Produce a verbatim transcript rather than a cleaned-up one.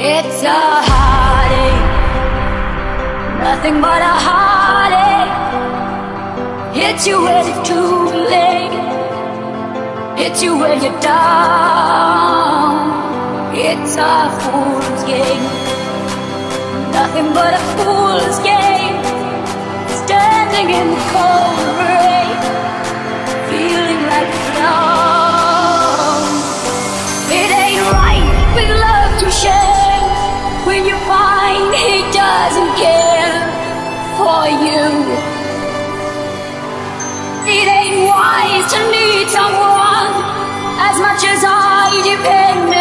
It's a heartache, nothing but a heartache. Hits you when it's too late, hits you when you're down. It's a fool's game, nothing but a fool's game. Standing in the cold rain, feeling like a clown. It ain't right with love to share when you find he doesn't care for you. It ain't wise to need someone as much as I depend.